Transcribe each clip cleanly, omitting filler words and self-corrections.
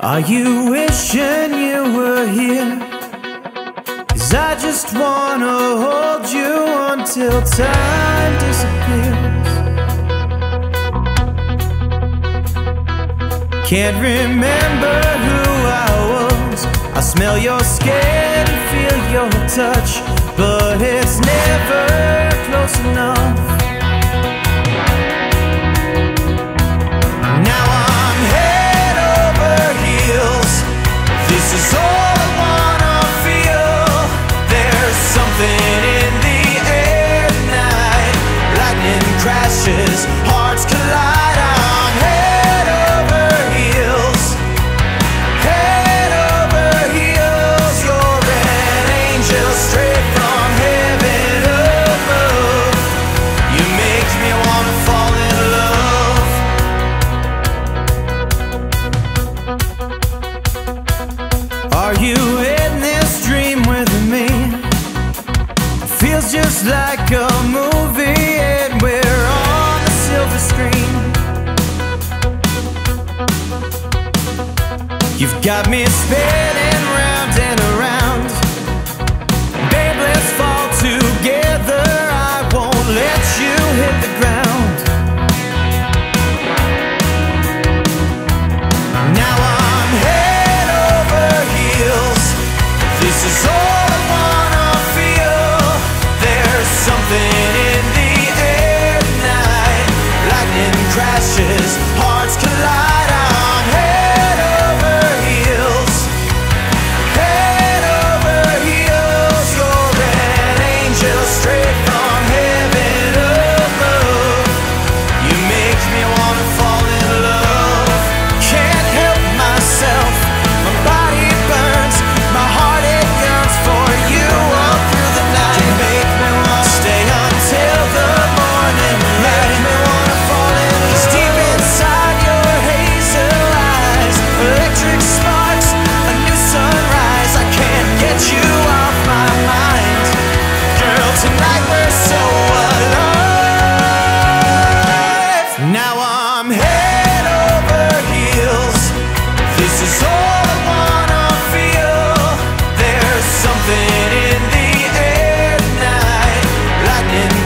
Are you wishing you were here? 'Cause I just wanna hold you until time disappears. Can't remember who I was. I smell your skin, feel your touch, but it's never close enough. Hearts collide, I'm head over heels, you're an angel straight from heaven above, you make me wanna fall in love. Are you in this dream with me? It feels just like a movie and we're screen. You've got me spinning round and around, babe, let's fall together, I won't let you hit the ground. Now I'm head over heels, this is all I wanna feel, there's something in the crashes, hearts collide, I'm head over heels, you're an angel straight from heaven above, you make me wanna fall in love. Can't help myself, my body burns, my heart it yearns for you all through the night. You make me wanna stay until the morning light.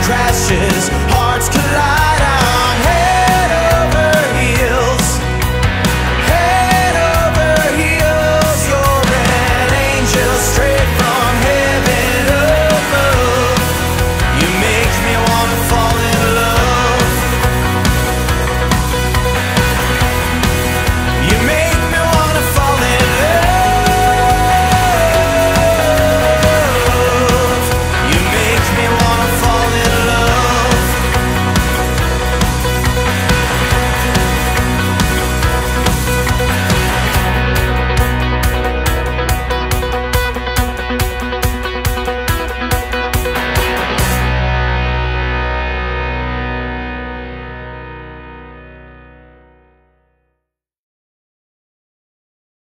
Crashes.